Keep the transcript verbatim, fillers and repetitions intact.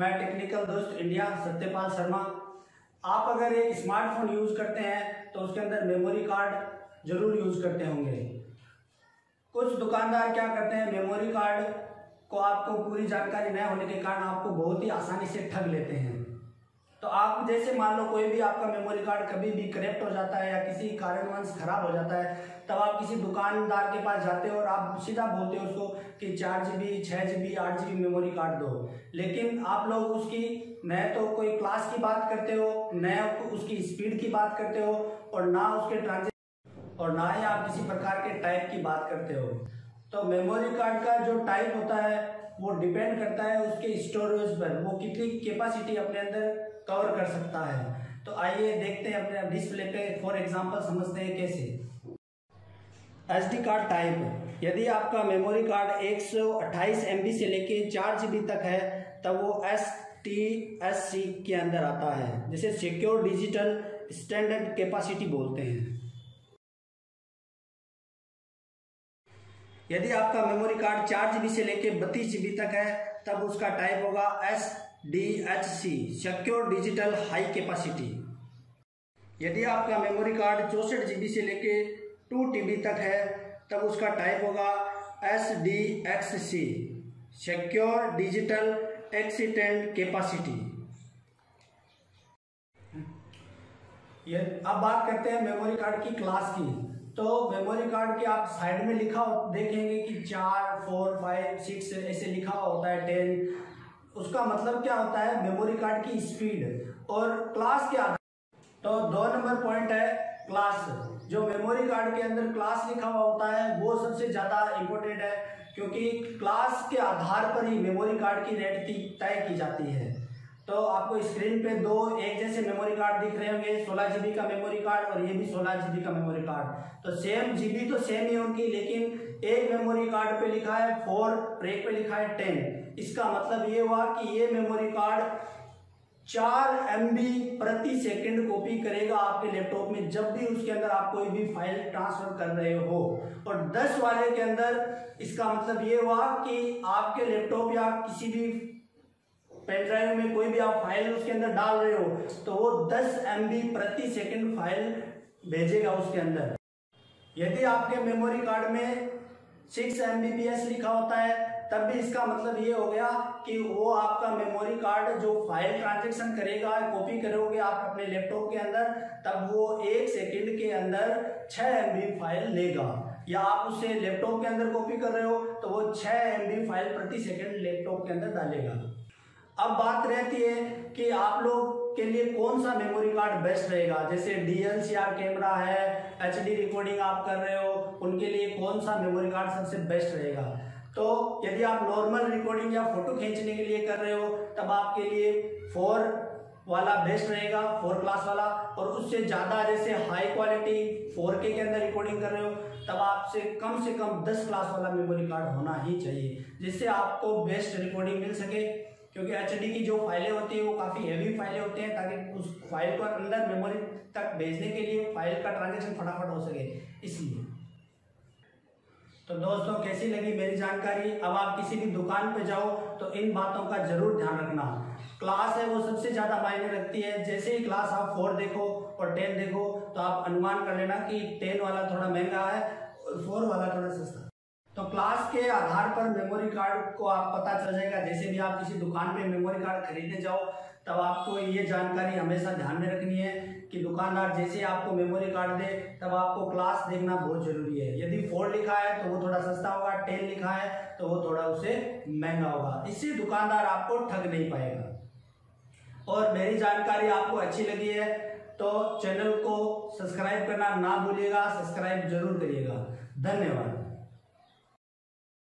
मैं टेक्निकल दोस्त इंडिया सत्यपाल शर्मा। आप अगर एक स्मार्टफोन यूज़ करते हैं तो उसके अंदर मेमोरी कार्ड जरूर यूज़ करते होंगे। कुछ दुकानदार क्या करते हैं, मेमोरी कार्ड को आपको पूरी जानकारी न होने के कारण आपको बहुत ही आसानी से ठग लेते हैं। तो आप जैसे मान लो कोई भी आपका मेमोरी कार्ड कभी भी करेक्ट हो जाता है या किसी कारणवश खराब हो जाता है, तब आप किसी दुकानदार के पास जाते हो और आप सीधा बोलते हो उसको कि चार जी बी छः जी बी आठ जी बी मेमोरी कार्ड दो। लेकिन आप लोग उसकी न तो कोई क्लास की बात करते हो, न उसकी स्पीड की बात करते हो, और ना उसके ट्रांजेक्शन और ना ही आप किसी प्रकार के टाइप की बात करते हो। तो मेमोरी कार्ड का जो टाइप होता है वो डिपेंड करता है उसके स्टोरेज पर, वो कितनी कैपेसिटी अपने अंदर कवर कर सकता है। तो आइए देखते हैं अपने डिस्प्ले पे फॉर एग्जांपल समझते हैं कैसे। एसडी कार्ड टाइप, यदि आपका मेमोरी कार्ड एक सौ अट्ठाईस एम बी से लेके चार जी बी तक है तब वो एस टी एस सी के अंदर आता है, जिसे सिक्योर डिजिटल स्टैंडर्ड कैपेसिटी बोलते हैं। यदि आपका मेमोरी कार्ड चार जी बी से लेकर बत्तीस जी बी तक है तब उसका टाइप होगा S D H C secure digital high capacity. यदि आपका मेमोरी कार्ड चौंसठ जी बी से लेकर टू टी बी तक है तब उसका टाइप होगा S D X C secure digital accident capacity. अब बात करते हैं मेमोरी कार्ड की क्लास की। तो मेमोरी कार्ड के आप साइड में लिखा देखेंगे कि चार फोर फाइव सिक्स ऐसे लिखा होता है टेन, उसका मतलब क्या होता है मेमोरी कार्ड की स्पीड। और क्लास के आधार तो दो नंबर पॉइंट है क्लास। जो मेमोरी कार्ड के अंदर क्लास लिखा हुआ होता है वो सबसे ज़्यादा इम्पोर्टेंट है, क्योंकि क्लास के आधार पर ही मेमोरी कार्ड की रेट की तय की जाती है। तो आपको स्क्रीन पे दो एक जैसे मेमोरी कार्ड दिख रहे होंगे, सोलह जीबी का मेमोरी कार्ड और ये भी सोलह जीबी का मेमोरी कार्ड। तो सेम जीबी तो सेम ही होंगी, लेकिन एक मेमोरी कार्ड पे लिखा है फोर और एक पे लिखा है टेन। इसका मतलब ये हुआ कि ये मेमोरी कार्ड चार एमबी प्रति सेकंड कॉपी करेगा आपके लैपटॉप में जब भी उसके अंदर आप कोई भी फाइल ट्रांसफर कर रहे हो, और दस वाले के अंदर इसका मतलब ये हुआ कि आपके लैपटॉप या किसी भी पेन ड्राइव में कोई भी आप फाइल उसके अंदर डाल रहे हो तो वो दस एमबी प्रति सेकंड फाइल भेजेगा उसके अंदर। यदि आपके मेमोरी कार्ड में सिक्स एमबीपीएस लिखा होता है तब भी इसका मतलब ये हो गया कि वो आपका मेमोरी कार्ड जो फाइल ट्रांजेक्शन करेगा कॉपी करोगे आप अपने लैपटॉप के अंदर, तब वो एक सेकेंड के अंदर छः एमबी फाइल लेगा। या आप उसे लैपटॉप के अंदर कॉपी कर रहे हो तो वो छः एमबी फाइल प्रति सेकेंड लैपटॉप के अंदर डालेगा। अब बात रहती है कि आप लोग के लिए कौन सा मेमोरी कार्ड बेस्ट रहेगा। जैसे डीएलसीआर कैमरा है, एचडी रिकॉर्डिंग आप कर रहे हो, उनके लिए कौन सा मेमोरी कार्ड सबसे बेस्ट रहेगा। तो यदि आप नॉर्मल रिकॉर्डिंग या फोटो खींचने के लिए कर रहे हो तब आपके लिए फोर वाला बेस्ट रहेगा, फोर क्लास वाला। और उससे ज़्यादा जैसे हाई क्वालिटी फोर के के अंदर रिकॉर्डिंग कर रहे हो तब आपसे कम से कम दस क्लास वाला मेमोरी कार्ड होना ही चाहिए, जिससे आपको बेस्ट रिकॉर्डिंग मिल सके। क्योंकि एचडी की जो फाइलें होती है वो काफ़ी हेवी फाइलें होती हैं, ताकि उस फाइल को अंदर मेमोरी तक भेजने के लिए फाइल का ट्रांजेक्शन फटाफट हो सके, इसलिए। तो दोस्तों कैसी लगी मेरी जानकारी। अब आप किसी भी दुकान पे जाओ तो इन बातों का जरूर ध्यान रखना। क्लास है वो सबसे ज़्यादा मायने रखती है। जैसे ही क्लास आप फोर देखो और टेन देखो तो आप अनुमान कर लेना कि टेन वाला थोड़ा महंगा है और फोर वाला थोड़ा सस्ता। तो क्लास के आधार पर मेमोरी कार्ड को आप पता चल जाएगा। जैसे भी आप किसी दुकान पे मेमोरी कार्ड खरीदने जाओ तब आपको ये जानकारी हमेशा ध्यान में रखनी है कि दुकानदार जैसे आपको मेमोरी कार्ड दे तब आपको क्लास देखना बहुत ज़रूरी है। यदि फोर लिखा है तो वो थोड़ा सस्ता होगा, टेन लिखा है तो वो थोड़ा उससे महंगा होगा। इससे दुकानदार आपको ठग नहीं पाएगा। और मेरी जानकारी आपको अच्छी लगी है तो चैनल को सब्सक्राइब करना ना भूलिएगा, सब्सक्राइब जरूर करिएगा। धन्यवाद।